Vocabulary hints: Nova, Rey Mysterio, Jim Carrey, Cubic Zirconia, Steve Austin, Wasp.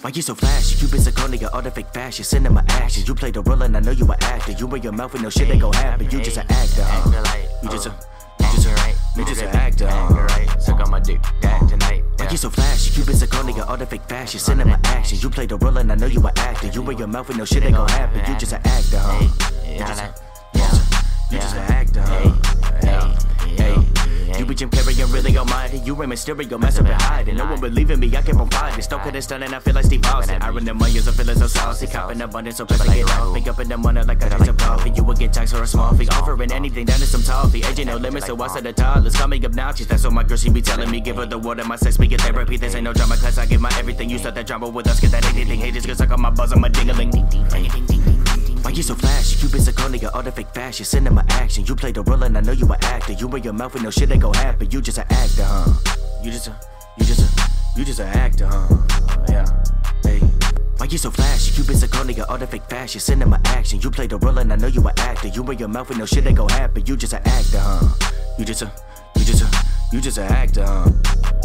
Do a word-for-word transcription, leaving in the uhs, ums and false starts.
Why you so flashy? Cubic Zirconia, all the fake fashion, sending my ashes. You play the role and I know you an actor. You wear your mouth with no shit that gon' happen. You just an actor. Uh. You just a, you just a, you just an actor. Uh. Suck on my dick, that tonight. Why you so flashy? Cubic Zirconia, all the fake fashion, sending my ashes. You play the role and I know you an actor. You wear your mouth with no shit that gon' happen. You just an actor. Uh. You just a, you just an actor. You be Jim Carrey, I'm really almighty. You ain't Mysterio, mess up and hiding. No one believing me, I keep on fighting. Stoke it and stunning, I feel like Steve Austin. I run the millions, I'm feeling so saucy. Copping abundance, so quick I get off. Pick up in the morning like I drink some coffee. You will get taxed for a small fee. Offering anything, that is some toffee. Agent no limits, so I said the toddlers. Call me obnoxious, that's what my girl, she be telling me. Give her the word and my sex, we get therapy. This ain't no drama, cause I give my everything. You start that drama with us, get that anything. Haters can suck on my buzz, I'm a ding-a-ling. Why you so flashy? Cubic Zirconia, all the fake fashion, sending my action. You play the role and I know you an actor. You wear your mouth with no shit that gon' happen. You just an actor, huh? You just a, you just a, you just an actor, huh? Yeah, hey. Why you so flashy? Cubic Zirconia, all the fake fashion, sending my action. You play the role and I know you an actor. You wear your mouth with no shit that gon' happen. You just an actor, huh? You just a, you just a, you just an actor, huh?